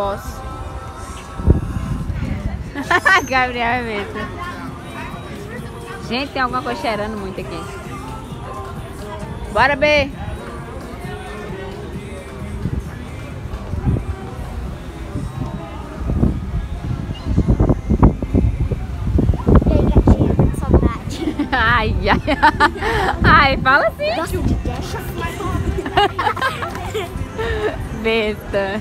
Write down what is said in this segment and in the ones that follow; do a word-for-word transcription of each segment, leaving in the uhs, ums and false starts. posso. Gabriel é mesmo. Gente, tem alguma coisa cheirando muito aqui. Bora, B! Ai, ai, ai, fala assim. Nossa, de deixa assim. Besta.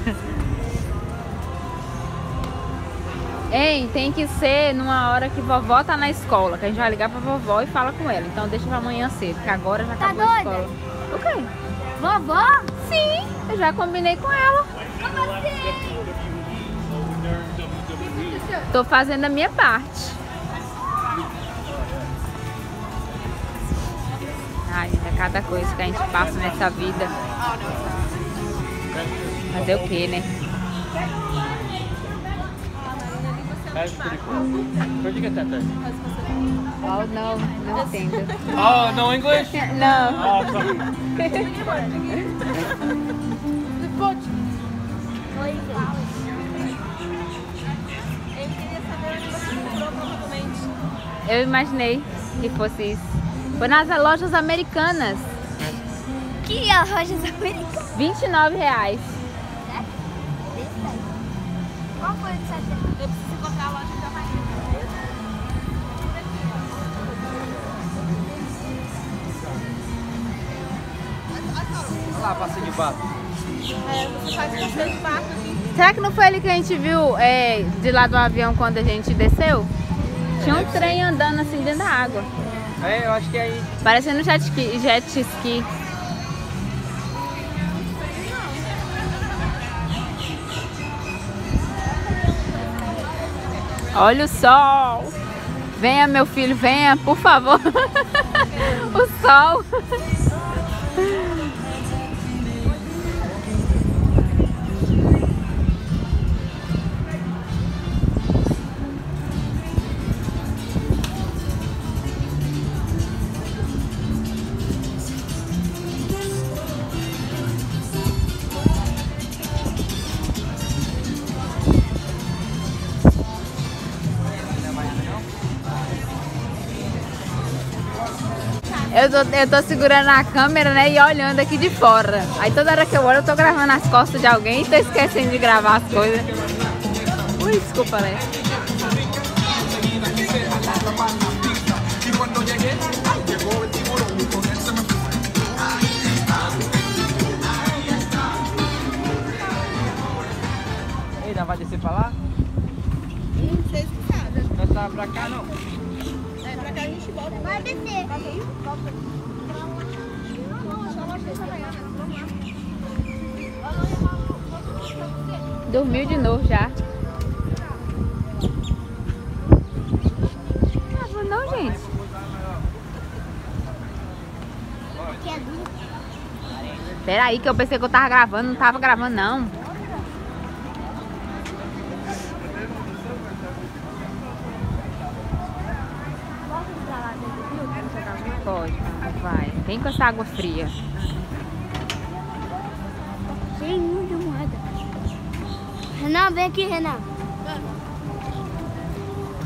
Ei, tem que ser numa hora que vovó tá na escola, que a gente vai ligar pra vovó e fala com ela. Então deixa pra amanhã cedo, porque agora já acabou a escola. Tá doida? O quê? Vovó? Sim, eu já combinei com ela. Como assim? Tô fazendo a minha parte. Ai, é cada coisa que a gente passa nessa vida. Fazer o que, né? Oh, não, não entendo. Oh, no English? Não. Oh, sorry. Eu imaginei que fosse isso. Foi nas lojas americanas. Que lojas americanas? vinte e nove reais. Sério? Qual foi o que você achou? Eu preciso encontrar a loja da Maria. Olha lá, passeio de barco. É, você faz passeio de barco aqui. Será que não foi ele que a gente viu é, de lá do avião quando a gente desceu? Tinha um trem andando assim dentro da água. É, eu acho que é aí. Parecendo jet ski. Jet ski. Olha o sol. Venha, meu filho, venha, por favor. O sol. Eu tô, eu tô segurando a câmera, né, e olhando aqui de fora. Aí toda hora que eu olho, eu tô gravando as costas de alguém e tô esquecendo de gravar as coisas. Ui, desculpa, né? Ei, não vai descer pra lá? Não sei se sabe. Não tá pra cá, não? A gente volta. Vai descer. Dormiu de novo já. Não acabou não, gente. Espera aí que eu pensei que eu tava gravando. Não tava gravando não. Vai, vem com essa água fria. Tem muita moeda. Renan, vem aqui, Renan.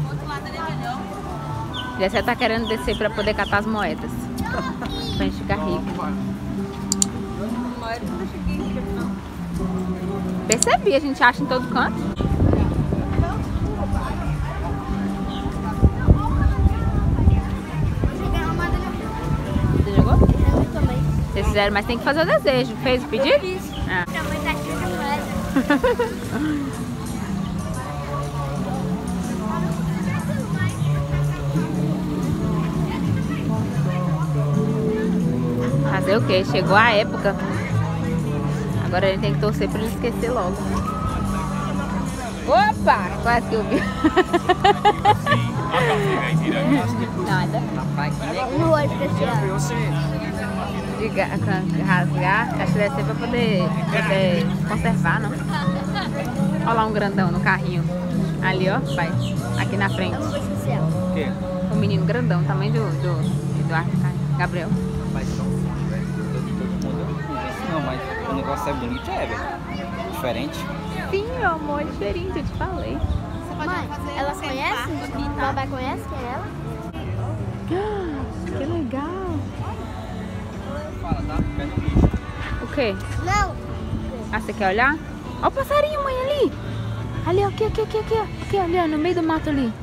O outro lado ali é melhor. Você tá querendo descer pra poder catar as moedas. Pra gente ficar rico. Percebi, a gente acha em todo canto. Vocês fizeram, mas tem que fazer o desejo. Fez o pedido? Fiz. Ah. Fazer o que? Chegou a época. Agora a gente tem que torcer para ele esquecer logo. Opa! Quase que eu vi. Nada. Não olho pra de rasgar, acho que deve ser pra poder, poder conservar, não? Olha lá um grandão no carrinho. Ali, ó, vai. Aqui na frente. O quê? O menino grandão, tamanho do, do Eduardo, Gabriel. Mas não, mas o negócio é bonito, é, velho. Diferente. Sim, meu amor, diferente, eu te falei. Você pode Mãe, fazer ela conhece? O papai conhece quem é ela? Ah, que legal. O quê? Não. Ah, você quer olhar? Olha o passarinho, mãe, ali. Ali, aqui, aqui, aqui, aqui, aqui, ali, ó, no meio do mato ali.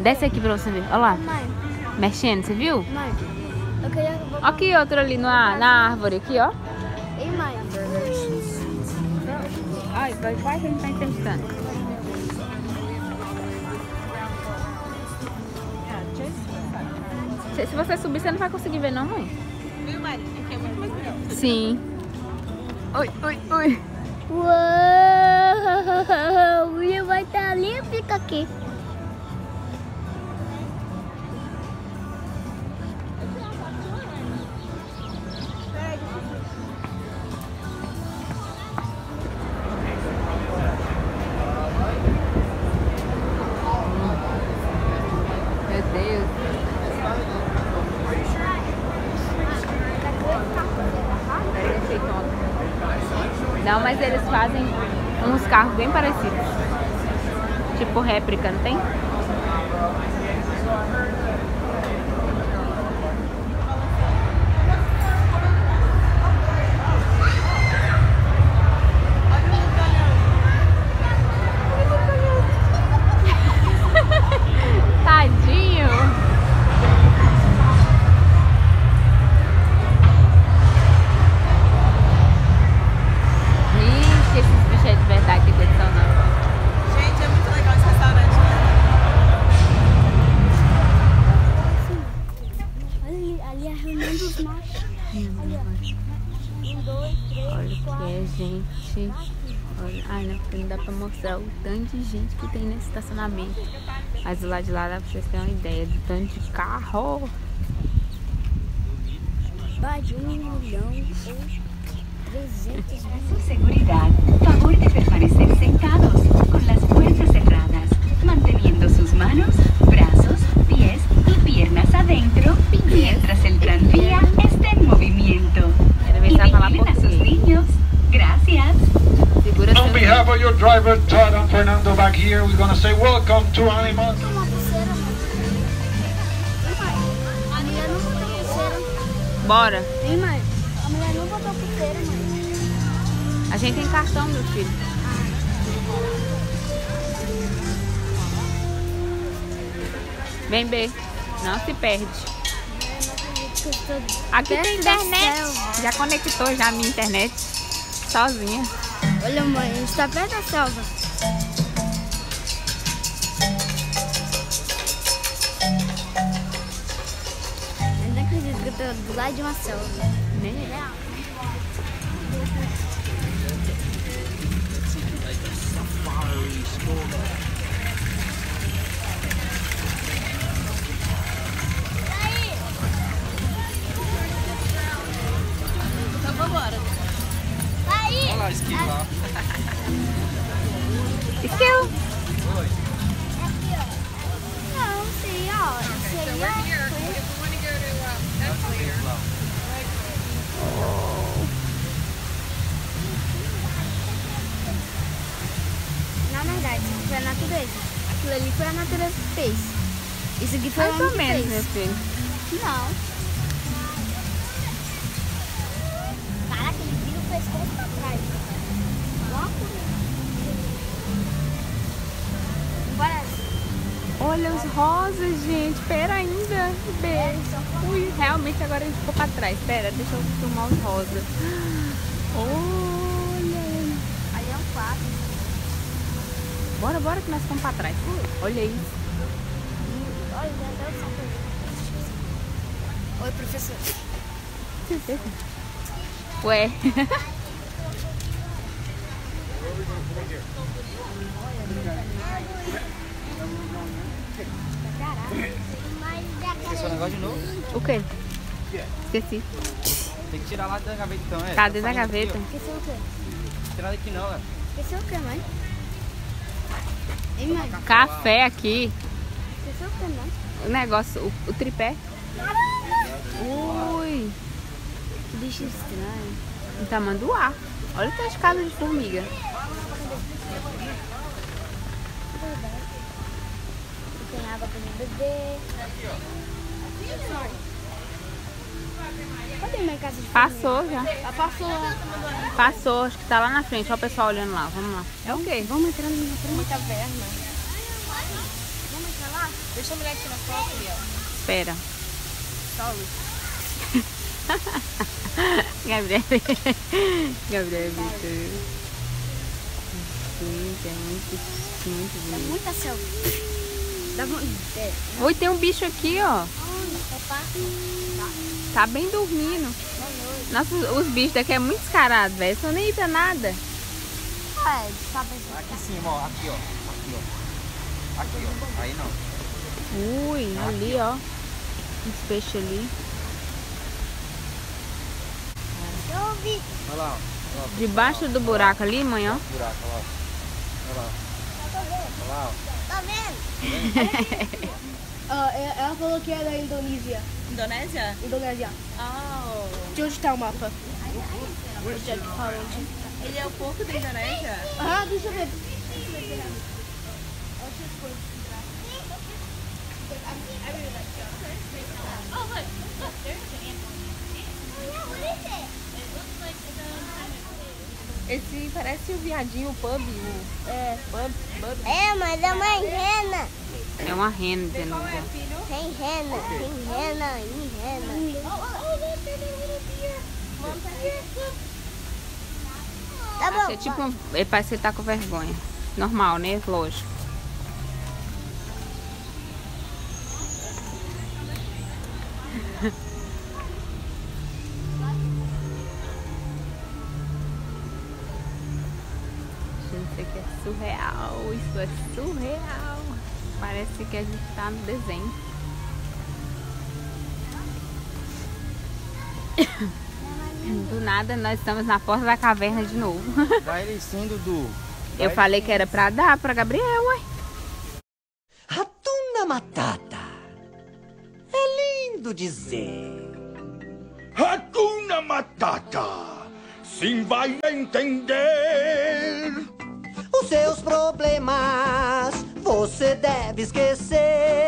Desce aqui pra você ver, olha lá. Mãe. Mexendo, você viu? Mãe. Eu queria... Aqui outro ali na, na árvore, aqui, ó. E mãe? Ai, vai, vai que a gente tá entrevistando. Se você subir, você não vai conseguir ver não, mãe. Viu, mãe? Aqui é muito mais legal. Sim. Oi, oi, oi. Uou! O Ian vai estar ali e fica aqui. Não, mas eles fazem uns carros bem parecidos. Tipo réplica, não tem? Gente, olha, ai não, porque não dá pra mostrar o tanto de gente que tem nesse estacionamento. Mas do lado de lá dá pra vocês terem uma ideia do tanto de carro. Por seguridade, favor de permanecer sentados com as portas cerradas, mantendo suas manos, braços, pés e pernas adentro, mientras el tranvía está em movimento. E vigilem a seus niños. Gracias. On behalf of your driver, Todd and Fernando back here, we're going to say welcome to Animal. Bora. Ei, mãe. A mulher não botou pulseira, mãe. A gente tem cartão, meu filho. Vem, B. Não se perde. Aqui tem internet. Já conectou já a minha internet. Sozinha. Olha, mãe, a gente tá perto da selva. Eu não acredito que eu tô do lado de uma selva. Nem real. E aí? Então vamos embora. Olha lá, esquiva. Ah. Esquiva. Oi. Aqui, ó. Não, senhora. Senhora. Na verdade, isso foi a natureza. Aquilo ali foi a natureza que fez. Isso aqui foi a natureza. Mais ou menos, meu filho. Não. Olha os rosas, gente. Pera ainda. Beijo. Ui, realmente agora a gente ficou pra trás. Pera, deixa eu filmar os rosas. Olha. Aí é um quadro. Bora, bora que nós ficamos pra trás. Olha isso. Olha, até o saco. Oi, professor. Ué. Esqueceu o negócio de novo? O quê? Esqueci. Tem que tirar lá da gaveta então, é? Cadê da gaveta? Esqueceu o quê? Tirar daqui não, velho. Esqueceu o quê, mãe? Ei, mãe. Café aqui. Esqueceu o quê, mãe? O negócio, o, o tripé. Caramba! Ui! Que bicho estranho. O tamanho do ar. Olha o teu escada de formiga. bebê. Aqui, ó. Cadê minha casa de passou família? Já. Ah, passou. Passou, acho que tá lá na frente. Olha o pessoal olhando lá. Vamos lá. É o okay. quê? Vamos entrar numa caverna. Vamos entrar lá? Deixa a mulher tirar foto ali, ó. Espera. Salve. Gabriel. Gabriel é muito... Gente, é muito, muito bonito. Dá muita selva. Dá muito. É. Oi, tem um bicho aqui, ó. Opa. Tá bem dormindo. Nossa, os bichos daqui é muito descarados, velho. Eles não nem pra nada. Ah, é, tá bem. Aqui em cima, ó. Aqui, ó. Aqui, ó. Aqui, ó. Aí não. Ui, aqui, ali, ó. Uns peixes ali. Eu vi. Olha lá, ó. Debaixo do buraco ali, mãe, ó. Buraco, ó. Olha lá. Olha lá. Tá vendo? Tá vendo? uh, ela falou que era da Indonésia. Indonésia? Indonésia. Oh. De onde tá o mapa? Ele é o porco da Indonésia? Ah, deixa eu ver. Esse parece o viadinho, o pub. O... É, pub, pub. É, mas é uma rena. É uma rena, entendeu? Tem rena, tem rena, tem rena. Tá bom. É tipo um... Ele parece que ele tá com vergonha. Normal, né? Lógico. Surreal, isso é surreal. Parece que a gente tá no desenho. Do nada nós estamos na porta da caverna de novo. Vai descendo do... Vai. Eu falei que era pra dar pra Gabriel, ué. Hakuna Matata. É lindo dizer Hakuna Matata. Sim, vai entender. Seus problemas você deve esquecer.